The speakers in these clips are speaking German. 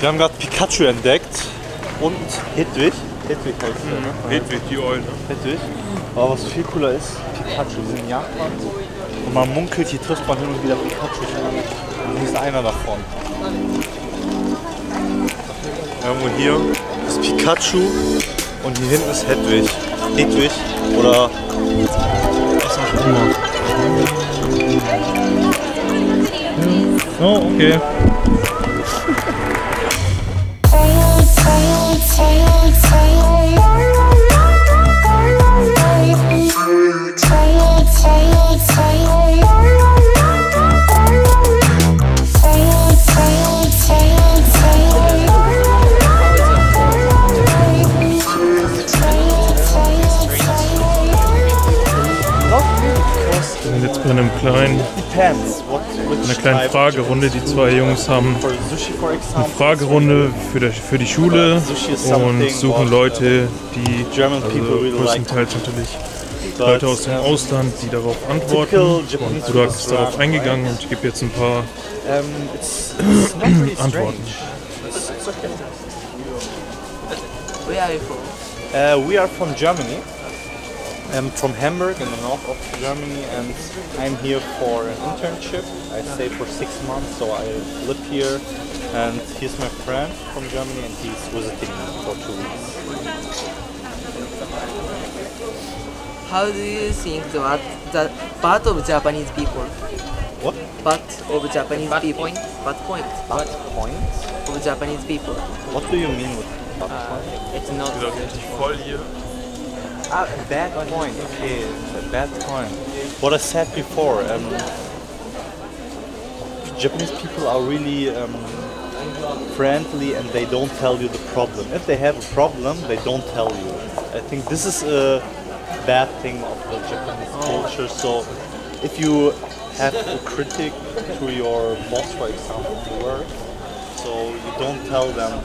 Wir haben gerade Pikachu entdeckt und Hedwig. Hedwig heißt er, ne? Hedwig, die Eule. Hedwig. Aber was viel cooler ist, Pikachu sind in Japan. Und man munkelt, hier trifft man hin und wieder Pikachu. Und hier ist einer davon. Irgendwo hier ist Pikachu und hier hinten ist Hedwig. Hedwig oder was auch immer. Oh, okay. Jetzt bei einem kleinen, einer kleinen Fragerunde. Die zwei Jungs haben eine Fragerunde für die Schule und suchen Leute, die größtenteils natürlich Leute aus dem Ausland, die darauf antworten. Und du hast darauf eingegangen und ich gebe jetzt ein paar Antworten. We are from Germany. I'm from Hamburg in the north of Germany and I'm here for an internship. I stay for 6 months, so I live here and he's my friend from Germany and he's visiting me for 2 weeks. How do you think about the part of Japanese people? What? Part of Japanese people. Part point. Part point? Of Japanese people. What do you mean with part point? It's not... Ah, a bad point, okay, a bad point. What I said before, Japanese people are really friendly and they don't tell you the problem. If they have a problem, they don't tell you. I think this is a bad thing of the Japanese culture, so if you have a critic to your boss, for example, to work, so you don't tell them,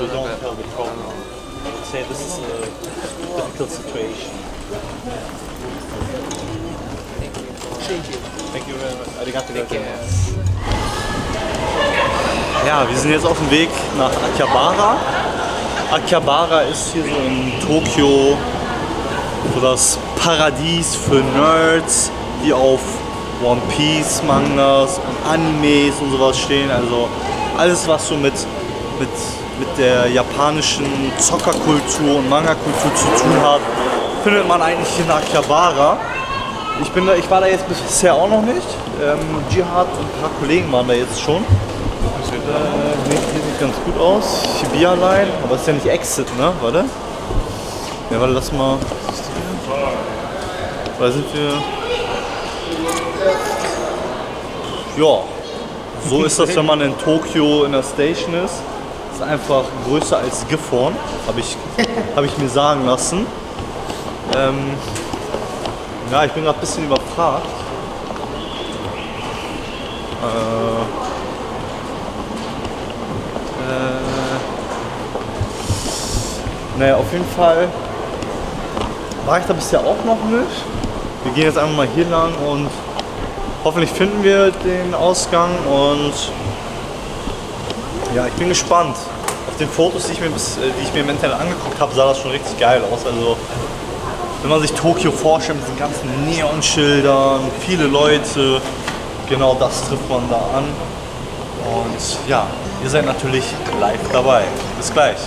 you don't tell the problem. I would say this is a difficult situation. Thank you. Thank you. Thank you very much. Arigato. Ja, wir sind jetzt auf dem Weg nach Akihabara. Akihabara ist hier so in Tokio so das Paradies für Nerds, die auf One-Piece, Mangas und Animes und sowas stehen. Also alles, was so mit der japanischen Zockerkultur und Manga-Kultur zu tun hat, findet man eigentlich in Akihabara. Ich war da jetzt bisher auch noch nicht. Jihad und ein paar Kollegen waren da jetzt schon. Hier sieht ganz gut aus. Shibuya-Line, aber ist ja nicht Exit, ne? Warte. Ja, warte, lass mal. Da sind wir. Ja. So ist das, wenn man in Tokio in der Station ist. Ist einfach größer als Gifhorn, hab ich mir sagen lassen. Ja, ich bin gerade ein bisschen überfragt. Naja, auf jeden Fall war ich da bisher auch noch nicht. Wir gehen jetzt einfach mal hier lang und hoffentlich finden wir den Ausgang und ja, ich bin gespannt. Auf den Fotos, die ich mir im Internet angeguckt habe, sah das schon richtig geil aus. Also, wenn man sich Tokio vorstellt mit den ganzen Neonschildern, viele Leute, genau das trifft man da an. Und ja, ihr seid natürlich live dabei. Bis gleich.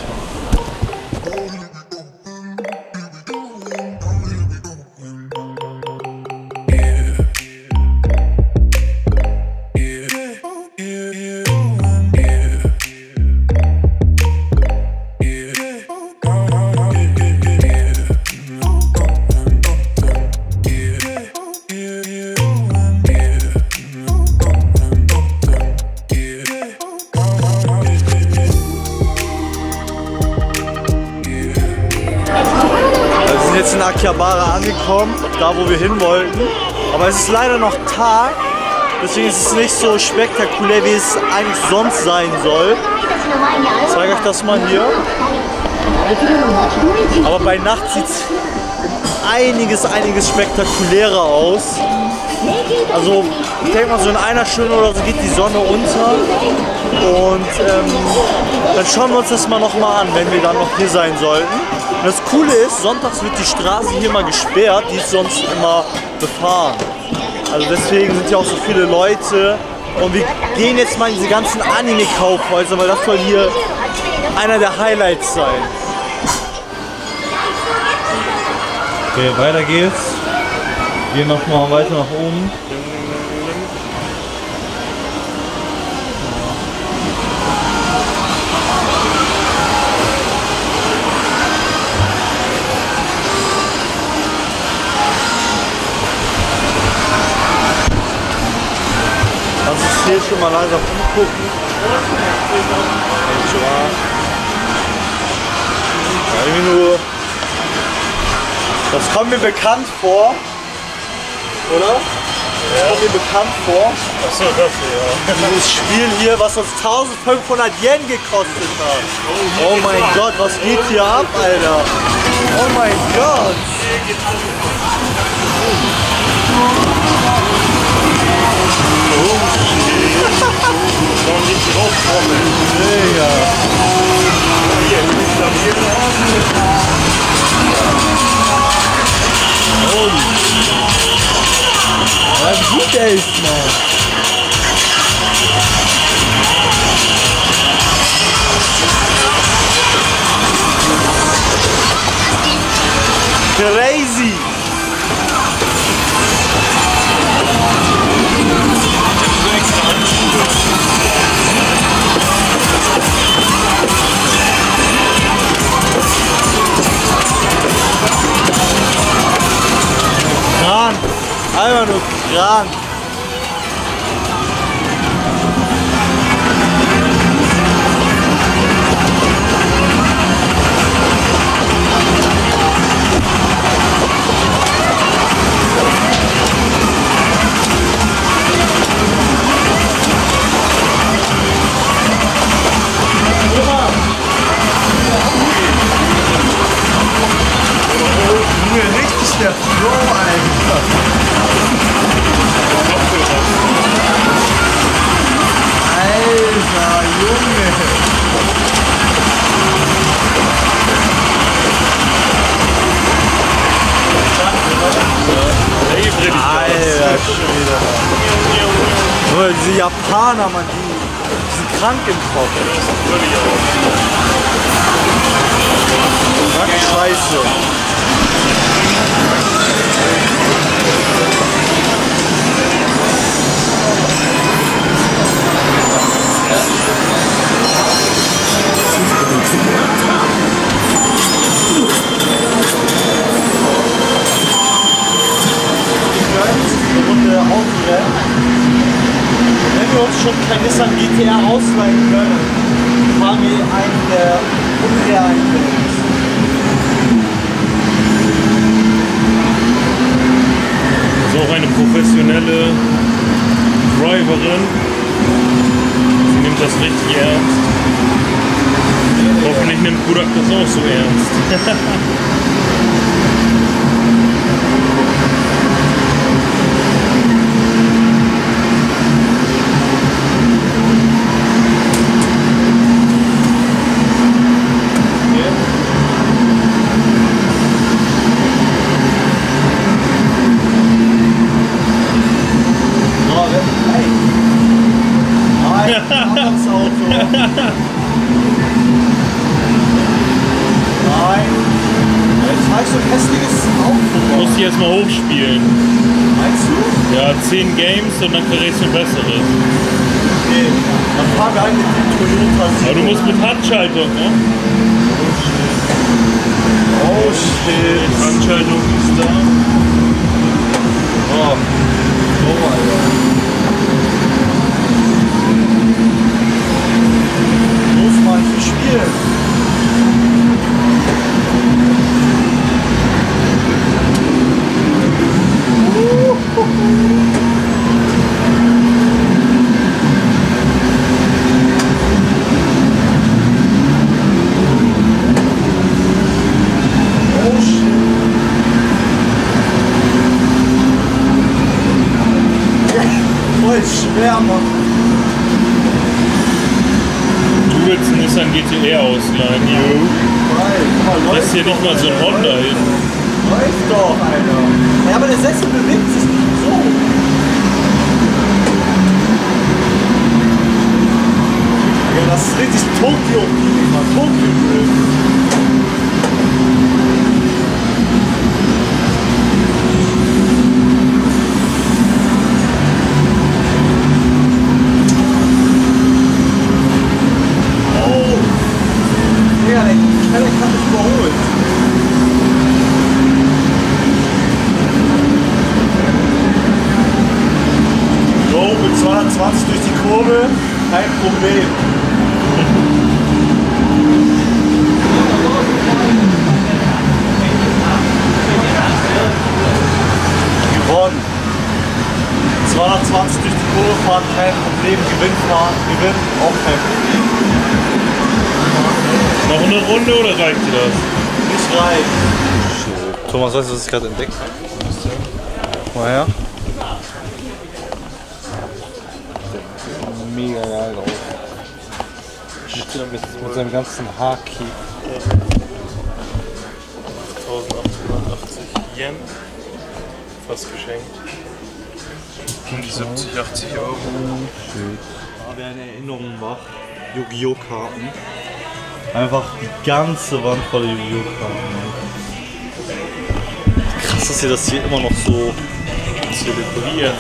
Akihabara angekommen, da wo wir hin wollten. Aber es ist leider noch Tag, deswegen ist es nicht so spektakulär, wie es eigentlich sonst sein soll. Ich zeige euch das mal hier. Aber bei Nacht sieht es einiges spektakulärer aus. Also ich denke mal, so in einer Stunde oder so geht die Sonne unter. Und dann schauen wir uns das mal nochmal an, wenn wir dann noch hier sein sollten. Und das Coole ist, sonntags wird die Straße hier mal gesperrt, die ist sonst immer befahren. Also deswegen sind ja auch so viele Leute. Und wir gehen jetzt mal in diese ganzen Anime-Kaufhäuser, weil das soll hier einer der Highlights sein. Okay, weiter geht's. Wir gehen nochmal weiter nach oben. Hier schon mal leiser umgucken. Ja, das kommt mir bekannt vor, oder? Ja. Das kommt mir bekannt vor. Achso, das hier, ja. Dieses Spiel hier, was uns 1500 Yen gekostet hat. Oh mein Gott, was geht hier ab, Alter? Oh mein Gott! Wie gut der ist, Mann. Crazy. Kran, einfach nur Kran. Der Flow, Alter. Alter, Junge. Alter Schwede. Diese Japaner, Mann, die sind krank im Kopf. Mann, Scheiße. Wenn wir uns schon kein Nissan GTR ausleihen können, fahren wir einen der unrealen Beyblades. Das ist auch eine professionelle Driverin. Sie nimmt das richtig ernst. Hoffentlich nimmt Budak das auch so ernst. Games und dann kriegst du ein besseres. Okay, dann fahren wir eigentlich mit Toyota. Aber du musst mit Handschaltung, ne? Oh shit. Die Handschaltung ist da. Oh, oh Alter. Los, Mann, ich spiele. Voll schwer, Mann. ist ein GTR-Ausleihen. Das ist hier nicht mal so ein Honda hin. Läuft doch, Alter. Ja, aber der Sessel bewegt sich nicht so. Ja, das ist richtig Tokio-Film. Thomas, weißt du, was ich gerade entdeckt habe? Mal her. Mega geil drauf. Mit seinem ganzen Haki. 1880 Yen. Fast geschenkt. Und die 70, 80 Euro. Schön. Da werden Erinnerungen wach. Yu-Gi-Oh! Karten. Einfach die ganze Wand voller Yu-Gi-Oh! Karten. Krass, dass sie das hier immer noch so zelebrieren,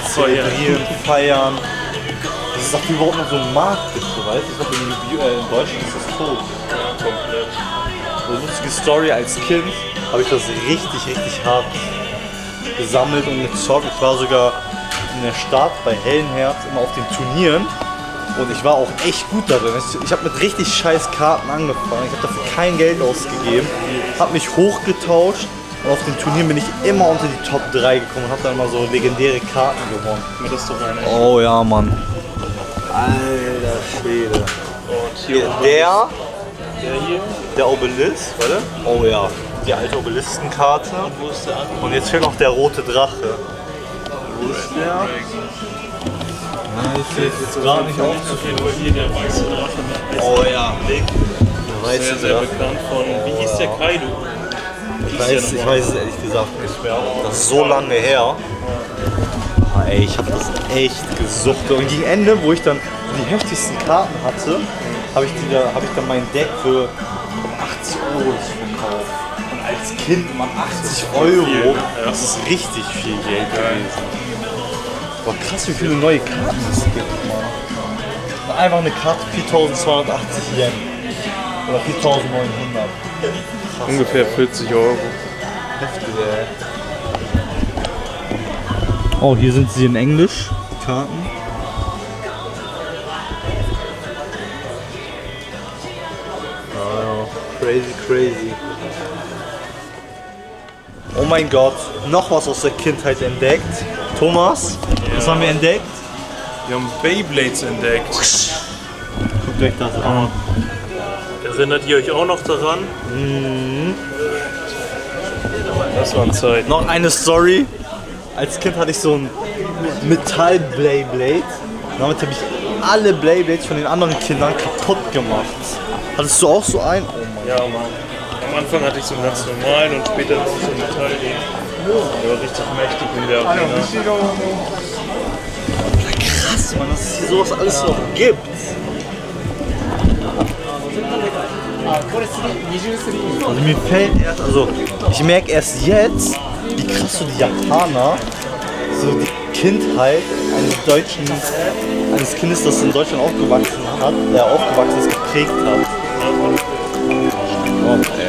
feiern. Das ist auch überhaupt noch so ein Markt, weißt du? Ich glaube, in Deutschland ist das tot. Ja, komplett. So eine lustige Story: Als Kind habe ich das richtig hart gesammelt und gezockt. Ich war sogar in der Stadt bei Hellenherz immer auf den Turnieren und ich war auch echt gut darin. Ich habe mit richtig scheiß Karten angefangen. Ich habe dafür kein Geld ausgegeben, habe mich hochgetauscht. Und auf dem Turnier bin ich immer unter die Top 3 gekommen und hab dann immer so legendäre Karten gewonnen. Mit das doch eine. Oh ja, Mann. Alter Schwede. Und hier der hier? Der Obelisk, warte. Oh ja, die alte Obelistenkarte. Und wo ist der andere? Und jetzt fehlt noch der rote Drache. Wo ist der? Nein, ich sehe jetzt gerade nicht aufzufinden. Hier der weiße Drache. Oh ja. Der weiße Drache. Sehr, sehr bekannt von, wie hieß der Kaidu? Ich weiß es ehrlich gesagt nicht mehr. Das ist so lange her. Aber ey, ich habe das echt gesucht. Und gegen Ende, wo ich dann die heftigsten Karten hatte, habe ich dann mein Deck für 80 Euro verkauft. Und als Kind, man, 80 Euro, das ist richtig viel Geld gewesen. Boah, krass, wie viele neue Karten es gibt. Man. Einfach eine Karte 4280 Yen. Oder 4900. Krass, ungefähr 40 Euro. Heftig, ey. Oh, hier sind sie in Englisch, die Karten. Oh, crazy. Oh mein Gott, noch was aus der Kindheit entdeckt. Thomas, was haben wir entdeckt? Wir haben Beyblades entdeckt. Guckt euch das an. Erinnert ihr euch auch noch daran? Mhm. Das war eine Zeit. Noch eine Story. Als Kind hatte ich so ein Metall-Beyblade. Damit habe ich alle Beyblades von den anderen Kindern kaputt gemacht. Hattest du auch so einen? Oh, ja, Mann. Am Anfang hatte ich so einen ganz normalen und später noch so einen Metall-Ding. Der war richtig mächtig in der Arena. Krass, Mann, dass es hier sowas alles noch gibt. Also mir fällt erst, ich merke erst jetzt, wie krass so die Japaner, so die Kindheit eines Kindes, das in Deutschland aufgewachsen ist, geprägt hat. Oh.